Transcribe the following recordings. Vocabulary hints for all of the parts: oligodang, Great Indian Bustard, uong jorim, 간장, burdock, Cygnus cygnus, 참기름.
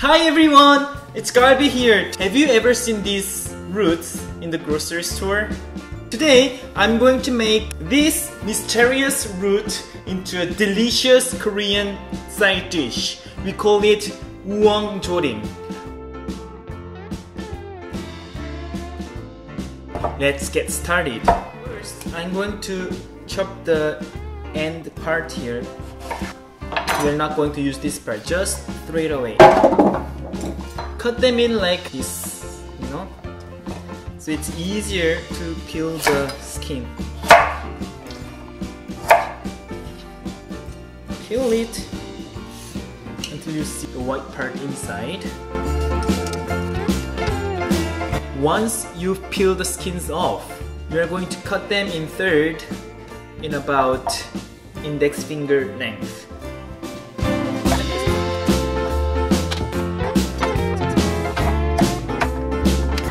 Hi everyone, it's Garby here. Have you ever seen these roots in the grocery store? Today, I'm going to make this mysterious root into a delicious Korean side dish. We call it uong jorim. Let's get started. First, I'm going to chop the end part here. We're not going to use this part, just throw it away. Cut them in like this, you know? So it's easier to peel the skin. Peel it until you see the white part inside. Once you've peeled the skins off, you're going to cut them in third in about index finger length.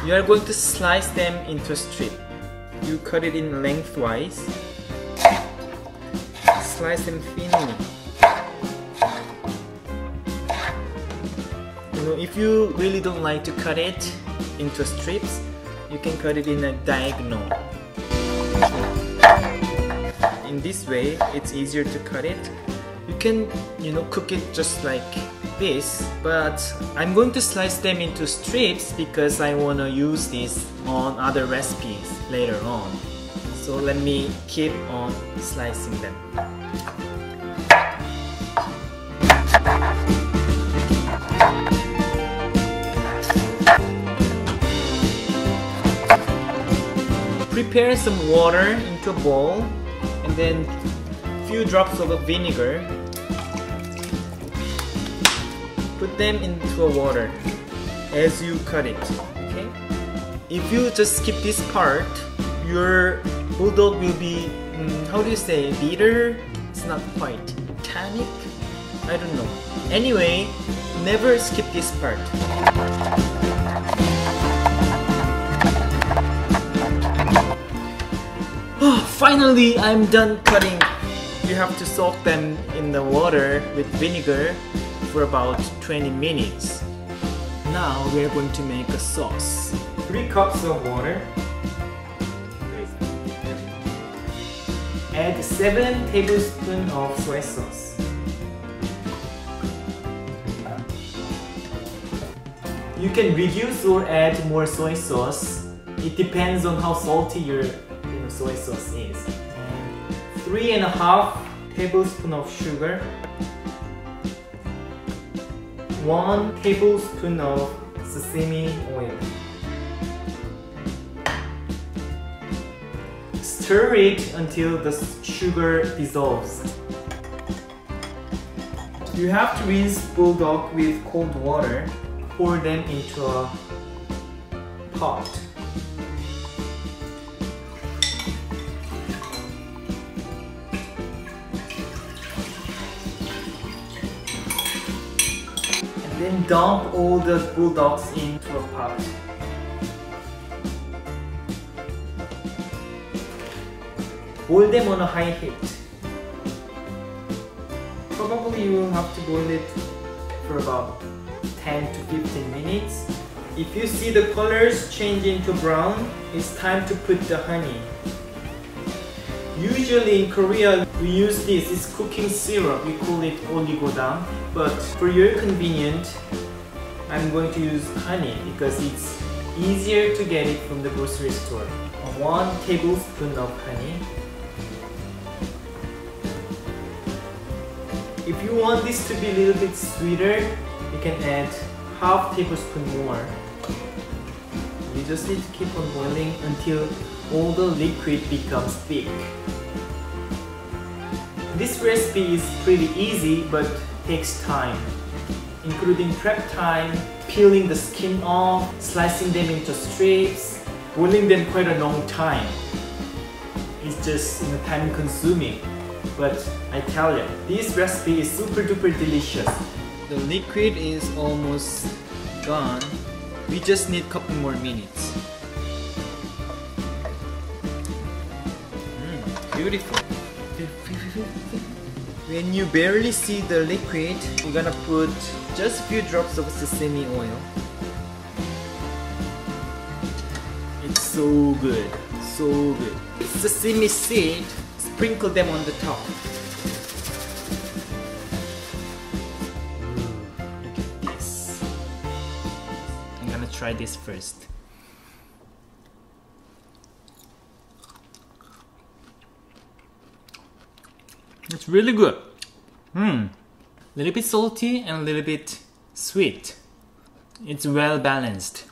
You are going to slice them into a strip. You cut it in lengthwise. Slice them thinly. You know, if you really don't like to cut it into strips, you can cut it in a diagonal. In this way, it's easier to cut it. You can, you know, cook it just like this, but I'm going to slice them into strips because I want to use this on other recipes later on. So let me keep on slicing them. Prepare some water into a bowl and then a few drops of vinegar. Put them into a water as you cut it, okay? If you just skip this part, your bulldog will be, how do you say, bitter? It's not quite. Tannic? I don't know. Anyway, never skip this part. Finally, I'm done cutting. You have to soak them in the water with vinegar for about 20 minutes. Now we are going to make a sauce. 3 cups of water. Add 7 tablespoons of soy sauce. You can reduce or add more soy sauce. It depends on how salty your soy sauce is. 3.5 tablespoons of sugar. 1 tablespoon of sesame oil. Stir it until the sugar dissolves. You have to rinse bulldog with cold water. Pour them into a pot. Then dump all the bulldogs into a pot. Boil them on a high heat. Probably you will have to boil it for about 10 to 15 minutes. If you see the colors change into brown, it's time to put the honey. Usually in Korea, we use this. It's cooking syrup. We call it oligodang. But for your convenience, I'm going to use honey because it's easier to get it from the grocery store. 1 tablespoon of honey. If you want this to be a little bit sweeter, you can add half tablespoon more. You just need to keep on boiling until all the liquid becomes thick. This recipe is pretty easy, but takes time, including prep time, peeling the skin off, slicing them into strips, boiling them quite a long time. It's just, you know, time consuming, but I tell you, this recipe is super duper delicious. The liquid is almost gone. We just need a couple more minutes. Beautiful. When you barely see the liquid, we're gonna put just a few drops of sesame oil. It's so good, so good. Sesame seed, sprinkle them on the top. Look at this. I'm gonna try this first. It's really good. A little bit salty and a little bit sweet. It's well balanced.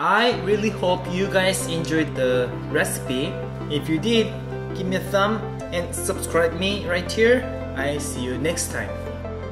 I really hope you guys enjoyed the recipe. If you did, give me a thumb and subscribe me right here. I see you next time.